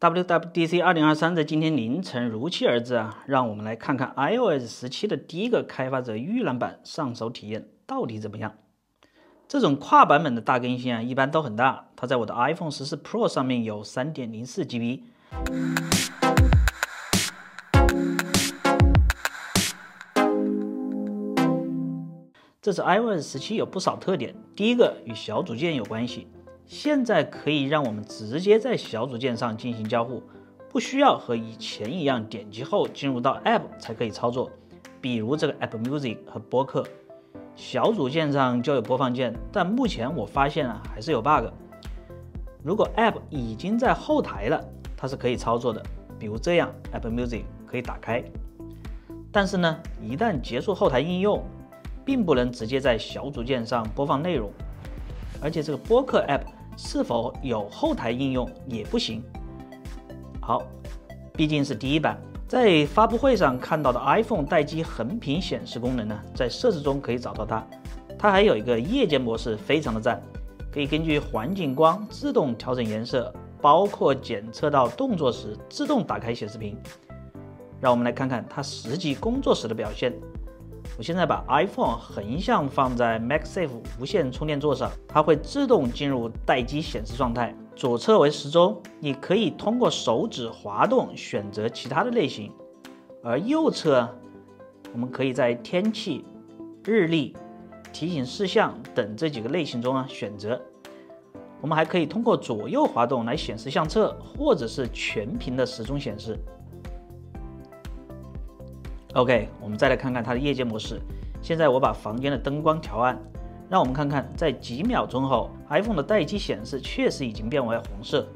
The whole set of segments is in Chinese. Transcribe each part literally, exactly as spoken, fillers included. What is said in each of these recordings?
W W D C 二零二三在今天凌晨如期而至啊，让我们来看看 iOS 十七 的第一个开发者预览版上手体验到底怎么样。这种跨版本的大更新啊，一般都很大。它在我的 iPhone 十四 Pro 上面有 三点零四 G B， 这次 iOS 十七有不少特点，第一个与小组件有关系。 现在可以让我们直接在小组件上进行交互，不需要和以前一样点击后进入到 App 才可以操作。比如这个 Apple Music 和播客，小组件上就有播放键，但目前我发现啊还是有 bug。如果 App 已经在后台了，它是可以操作的，比如这样 Apple Music 可以打开，但是呢，一旦结束后台应用，并不能直接在小组件上播放内容，而且这个播客 App 是否有后台应用也不行。好，毕竟是第一版，在发布会上看到的 iPhone 待机横屏显示功能呢，在设置中可以找到它。它还有一个夜间模式，非常的赞，可以根据环境光自动调整颜色，包括检测到动作时自动打开显示屏。让我们来看看它实际工作时的表现。 我现在把 iPhone 横向放在 MagSafe 无线充电座上，它会自动进入待机显示状态。左侧为时钟，你可以通过手指滑动选择其他的类型；而右侧，我们可以在天气、日历、提醒事项等这几个类型中啊选择。我们还可以通过左右滑动来显示相册，或者是全屏的时钟显示。 OK， 我们再来看看它的夜间模式。现在我把房间的灯光调暗，让我们看看在几秒钟后 ，iPhone 的待机显示确实已经变为红色。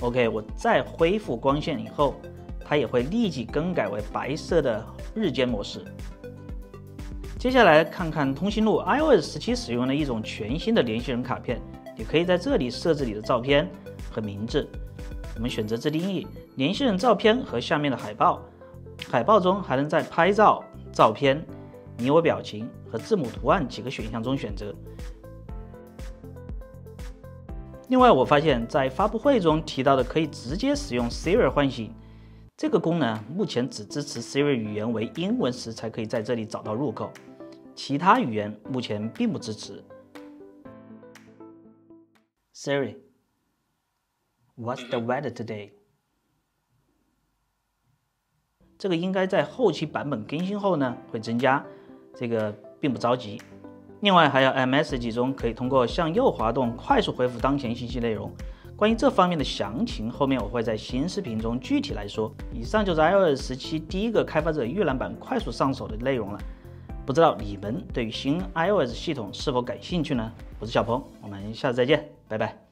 OK， 我再恢复光线以后，它也会立即更改为白色的日间模式。接下来看看通讯录 ，iOS 十七 使用了一种全新的联系人卡片，你可以在这里设置你的照片和名字。我们选择自定义联系人照片和下面的海报。 海报中还能在拍照、照片、你我表情和字母图案几个选项中选择。另外，我发现，在发布会中提到的可以直接使用 Siri 唤醒这个功能，目前只支持 Siri 语言为英文时才可以在这里找到入口，其他语言目前并不支持。Siri, what's the weather today? 这个应该在后期版本更新后呢会增加，这个并不着急。另外还有 M S G 中可以通过向右滑动快速恢复当前信息内容。关于这方面的详情，后面我会在新视频中具体来说。以上就是 iOS 十七第一个开发者预览版快速上手的内容了。不知道你们对于新 iOS 系统是否感兴趣呢？我是小鹏，我们下次再见，拜拜。